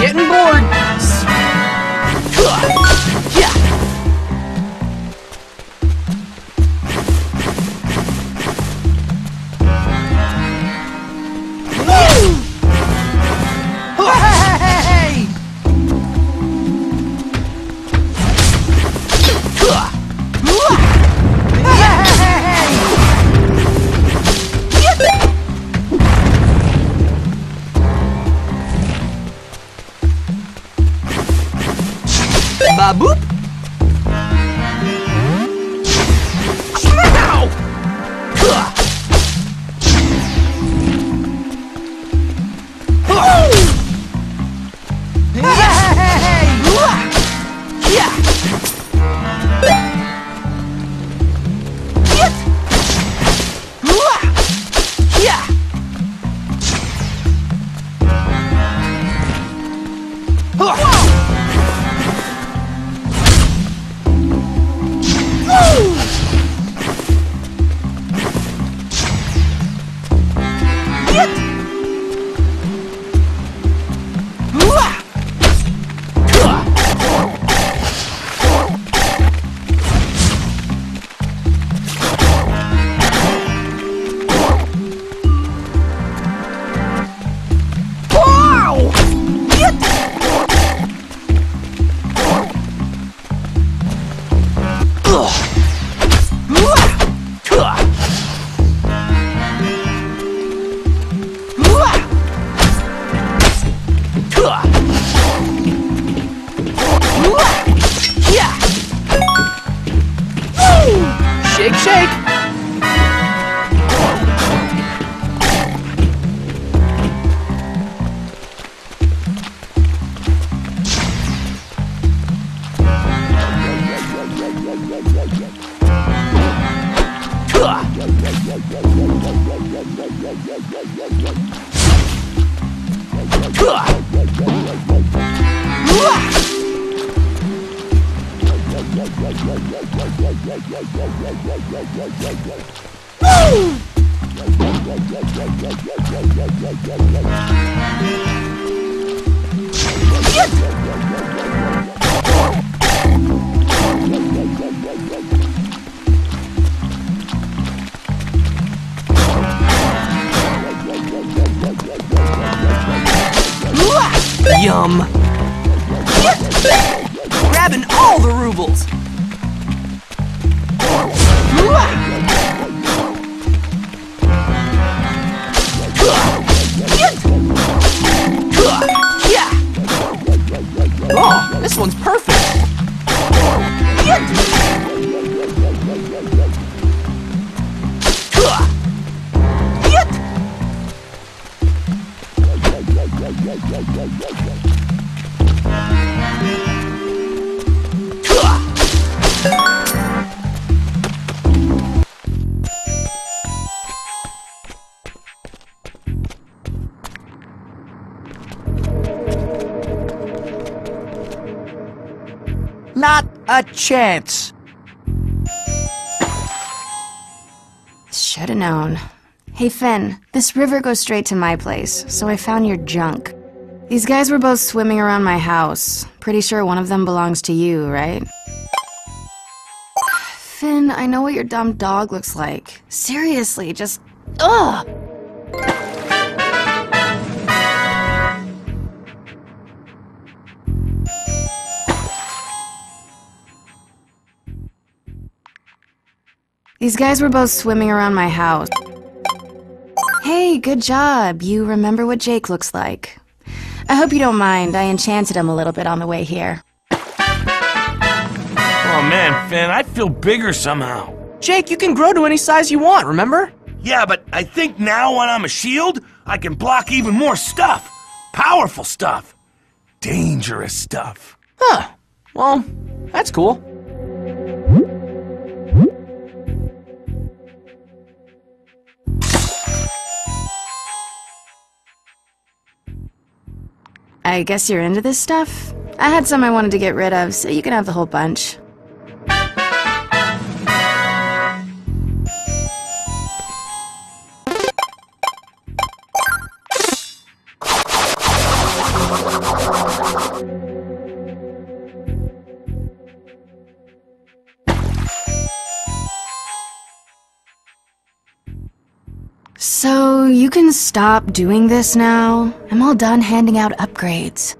Getting bored. Boop. Now. Shake, shake. Yum! Grabbing all the rubles! Oh, this one's perfect! Not a chance. Shoulda known. Hey Finn, this river goes straight to my place, so I found your junk. These guys were both swimming around my house. Pretty sure one of them belongs to you, right? Finn, I know what your dumb dog looks like. Seriously, just... ugh! These guys were both swimming around my house. Hey, good job. You remember what Jake looks like. I hope you don't mind. I enchanted him a little bit on the way here. Oh man, Finn, I feel bigger somehow. Jake, you can grow to any size you want, remember? Yeah, but I think now when I'm a shield, I can block even more stuff. Powerful stuff. Dangerous stuff. Huh. Well, that's cool. I guess you're into this stuff? I had some I wanted to get rid of, so you can have the whole bunch. So, you can stop doing this now? I'm all done handing out upgrades.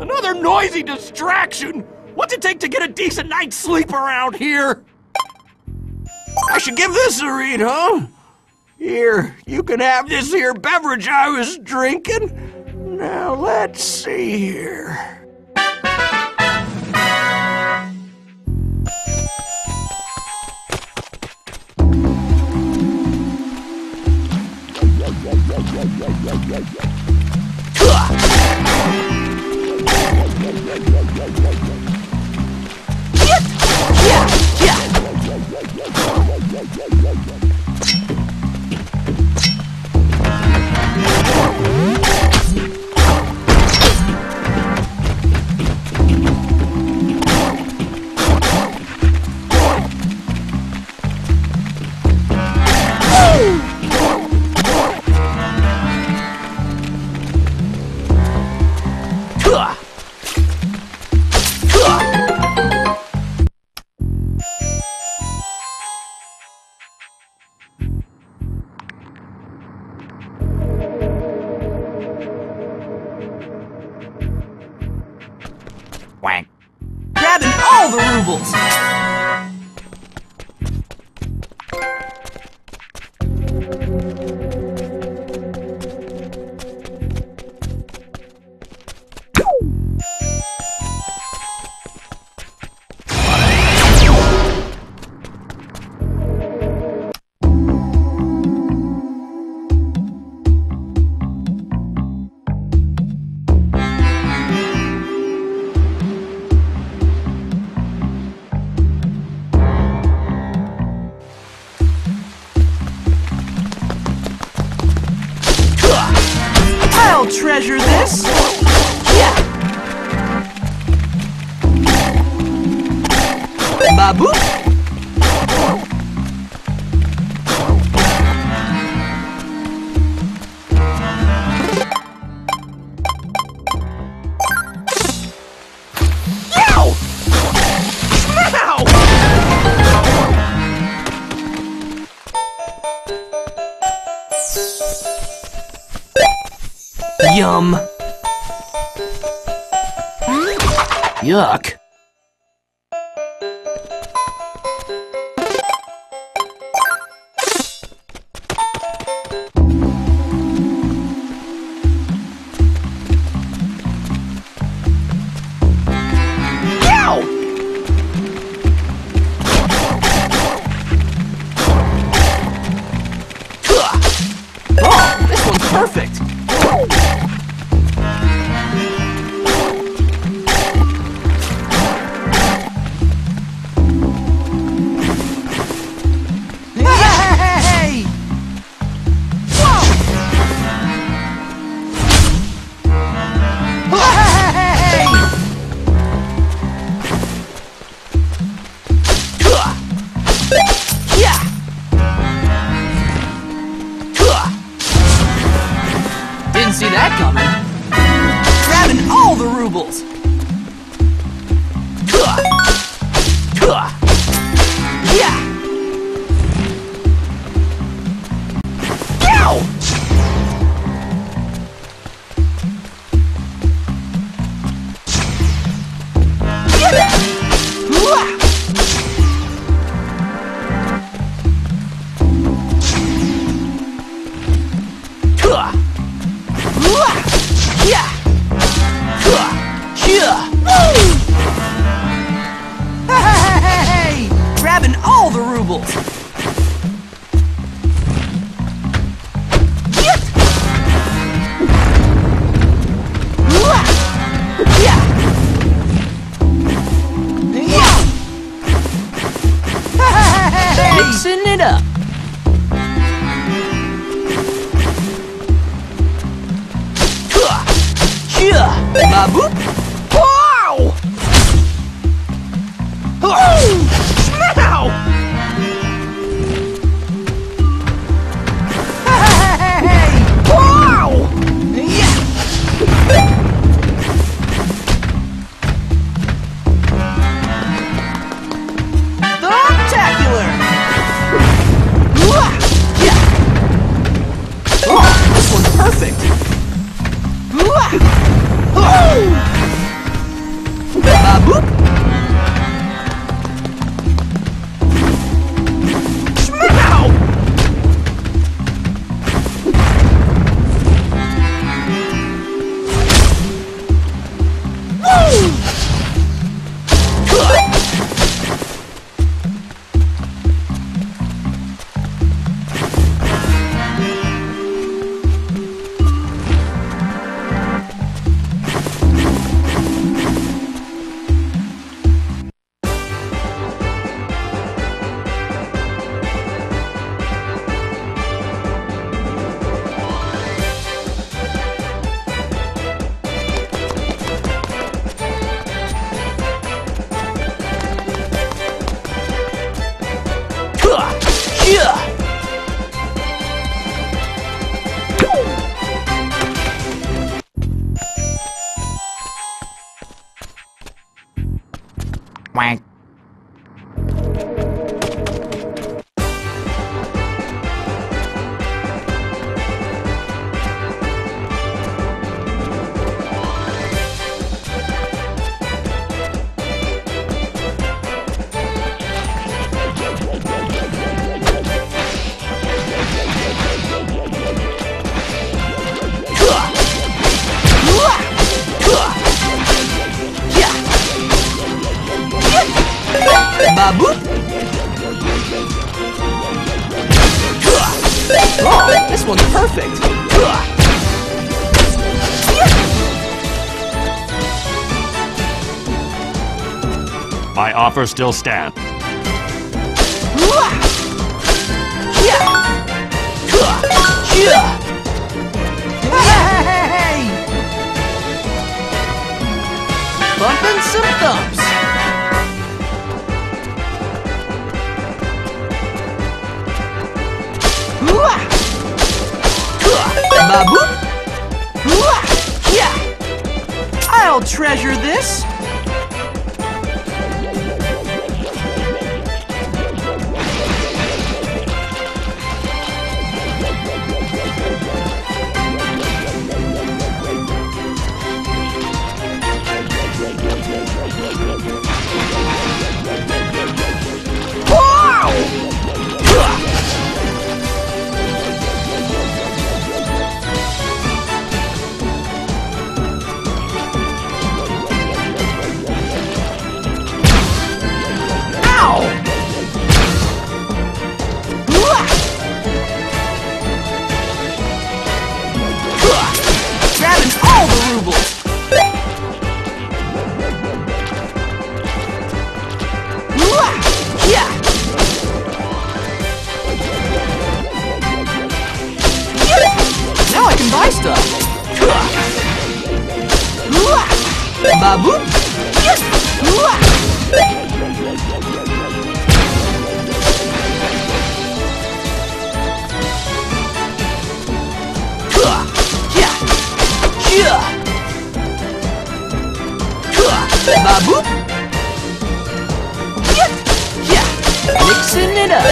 Another noisy distraction! What's it take to get a decent night's sleep around here? I should give this a read, huh? Here, you can have this here beverage I was drinking. Now let's see here. Wank. Grabbing all the rubles! Treasure this? Yeah. Babu? Yum! Yuck! Oh, this one's perfect! See that coming? all the rubles! My offer still stands. Hey! Bumping some thumbs. I'll treasure this. Baboop! Yeah! Mixing it up!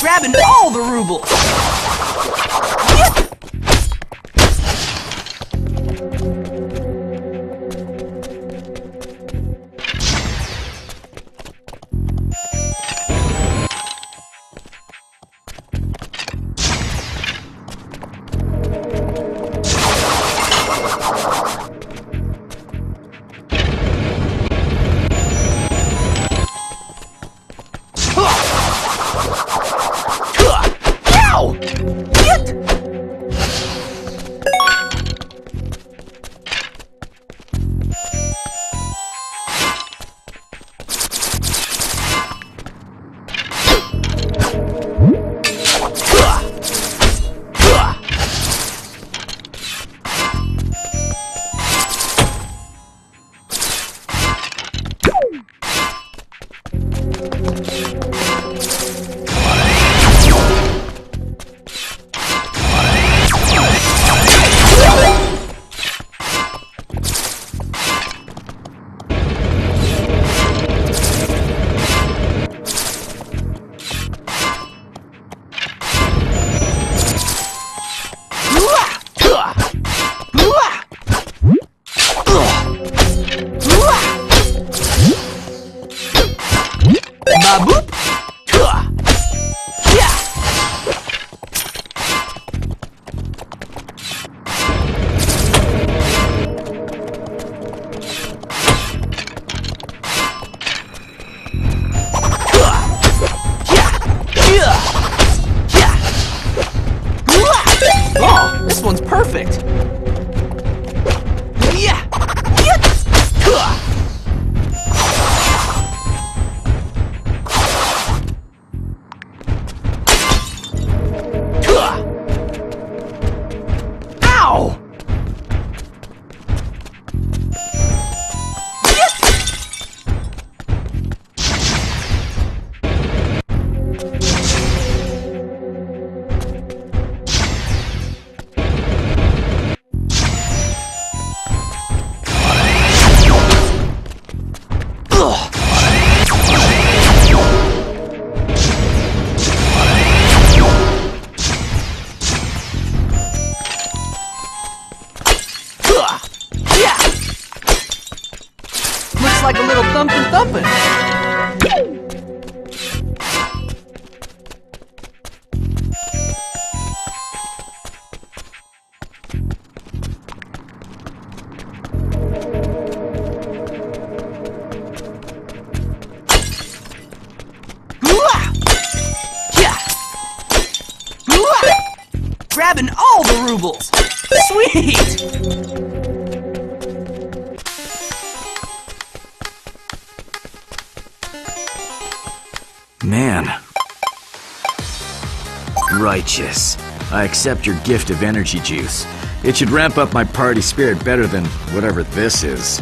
Grabbing all the rubles! Ow! grabbing all the rubles. Sweet! Man. Righteous. I accept your gift of energy juice. It should ramp up my party spirit better than whatever this is.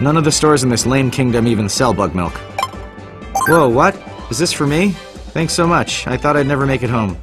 None of the stores in this lame kingdom even sell bug milk. Whoa, what? Is this for me? Thanks so much. I thought I'd never make it home.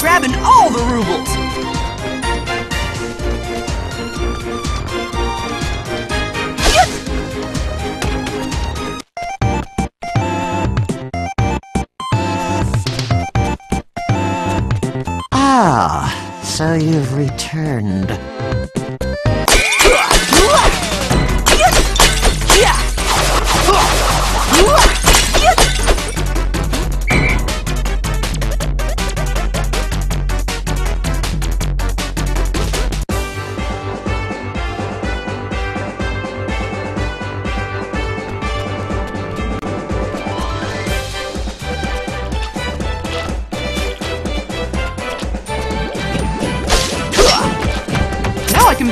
Grabbing all the rubles! Grabbing all the rubles! Ah, so you've returned.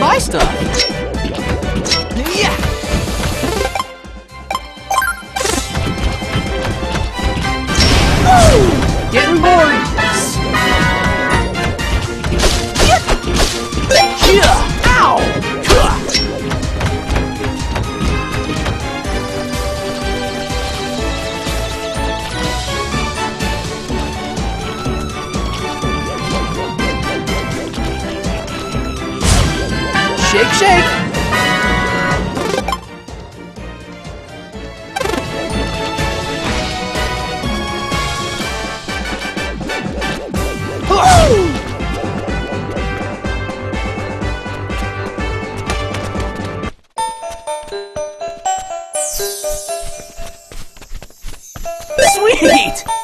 Buy stuff. Yeah. Woo! Getting bored. Ow! Shake, shake. Sweet!